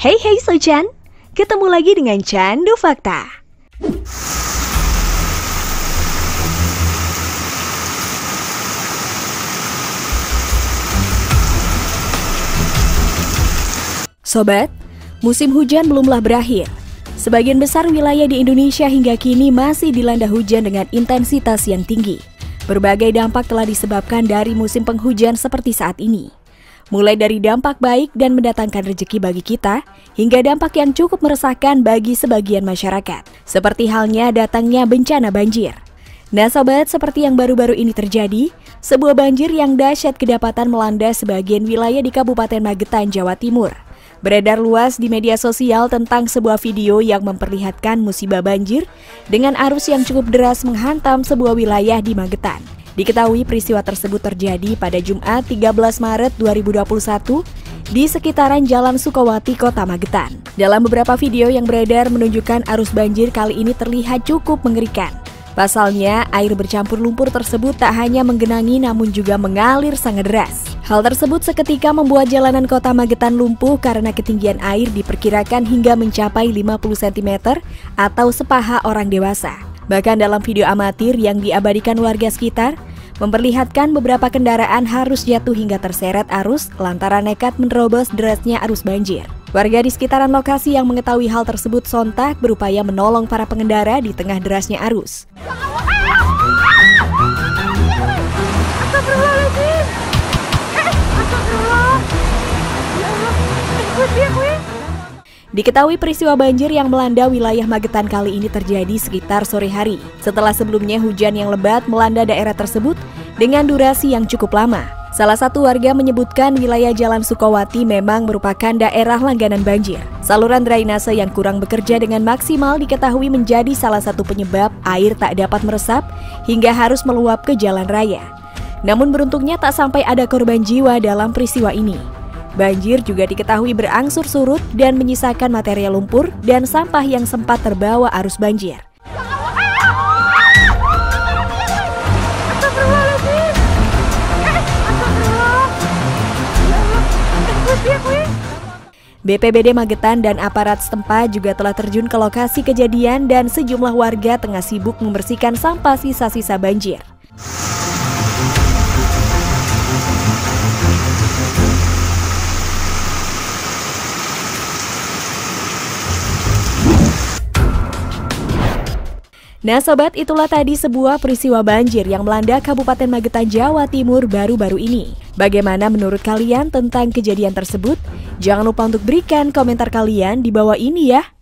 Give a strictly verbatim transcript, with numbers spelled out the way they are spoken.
Hey hey Sochan, ketemu lagi dengan Candu Fakta. Sobat, musim hujan belumlah berakhir. Sebagian besar wilayah di Indonesia hingga kini masih dilanda hujan dengan intensitas yang tinggi. Berbagai dampak telah disebabkan dari musim penghujan seperti saat ini. Mulai dari dampak baik dan mendatangkan rezeki bagi kita, hingga dampak yang cukup meresahkan bagi sebagian masyarakat, seperti halnya datangnya bencana banjir. Nah sobat, seperti yang baru-baru ini terjadi, sebuah banjir yang dahsyat kedapatan melanda sebagian wilayah di Kabupaten Magetan, Jawa Timur. Beredar luas di media sosial tentang sebuah video yang memperlihatkan musibah banjir dengan arus yang cukup deras menghantam sebuah wilayah di Magetan. Diketahui peristiwa tersebut terjadi pada Jumat tiga belas Maret dua ribu dua puluh satu di sekitaran Jalan Sukowati, Kota Magetan. Dalam beberapa video yang beredar menunjukkan arus banjir kali ini terlihat cukup mengerikan. Pasalnya, air bercampur lumpur tersebut tak hanya menggenangi namun juga mengalir sangat deras. Hal tersebut seketika membuat jalanan Kota Magetan lumpuh karena ketinggian air diperkirakan hingga mencapai lima puluh sentimeter atau sepaha orang dewasa. Bahkan dalam video amatir yang diabadikan warga sekitar, memperlihatkan beberapa kendaraan harus jatuh hingga terseret arus lantaran nekat menerobos derasnya arus banjir. Warga di sekitaran lokasi yang mengetahui hal tersebut sontak berupaya menolong para pengendara di tengah derasnya arus. Diketahui peristiwa banjir yang melanda wilayah Magetan kali ini terjadi sekitar sore hari, setelah sebelumnya hujan yang lebat melanda daerah tersebut dengan durasi yang cukup lama. Salah satu warga menyebutkan wilayah Jalan Sukowati memang merupakan daerah langganan banjir. Saluran drainase yang kurang bekerja dengan maksimal diketahui menjadi salah satu penyebab air tak dapat meresap hingga harus meluap ke jalan raya. Namun beruntungnya tak sampai ada korban jiwa dalam peristiwa ini. Banjir juga diketahui berangsur surut dan menyisakan material lumpur dan sampah yang sempat terbawa arus banjir. B P B D Magetan dan aparat setempat juga telah terjun ke lokasi kejadian dan sejumlah warga tengah sibuk membersihkan sampah sisa-sisa banjir. Nah sobat, itulah tadi sebuah peristiwa banjir yang melanda Kabupaten Magetan, Jawa Timur baru-baru ini. Bagaimana menurut kalian tentang kejadian tersebut? Jangan lupa untuk berikan komentar kalian di bawah ini ya.